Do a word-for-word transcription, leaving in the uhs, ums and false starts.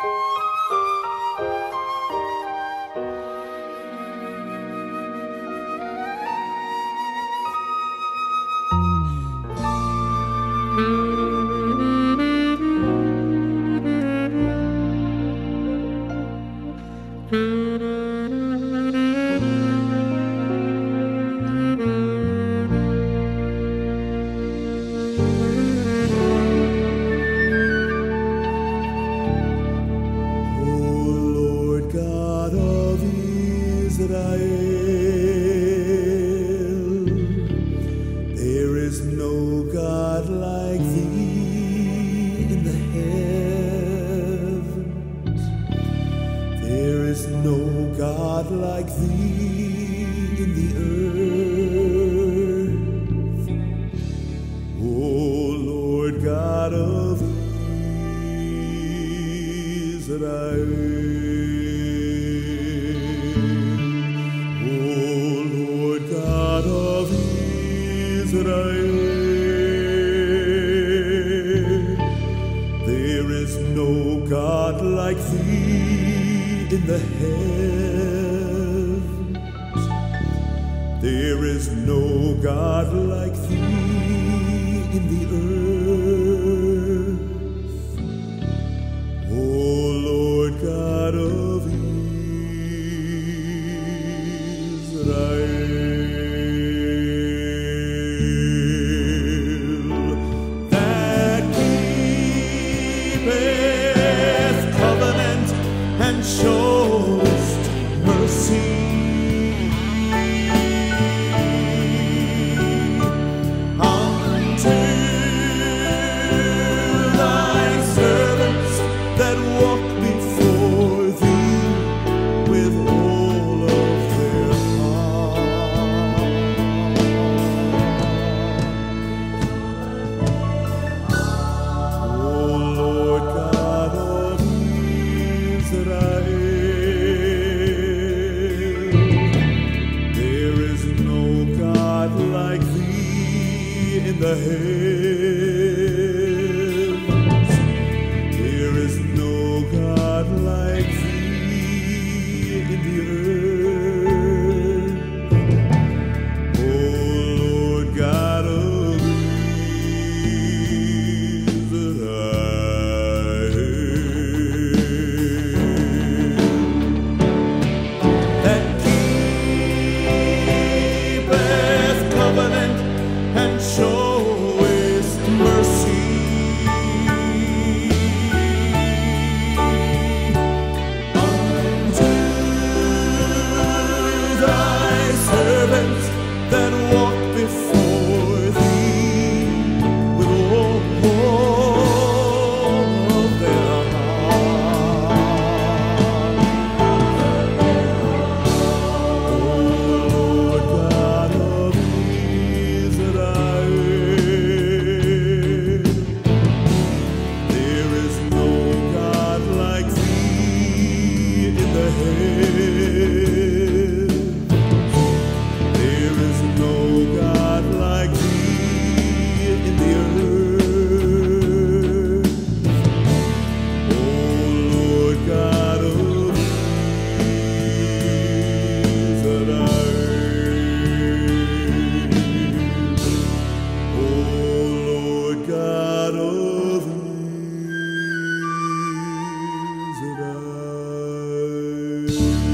Israel, there is no God like thee in the heavens. There is no God like thee in the earth. O Lord God of Israel. There is no God like thee in the heavens. There is no God like thee in the earth. O Lord God of Israel. Shows mercy unto thy servants that walk before thee with all of their heart. O Lord God of Israel, like thee in the heavens, there is no God like thee in the earth. O Lord God of Israel, that showest mercy unto thy servants that walk before thee with all of their heart. O Lord God of Israel. Thank you.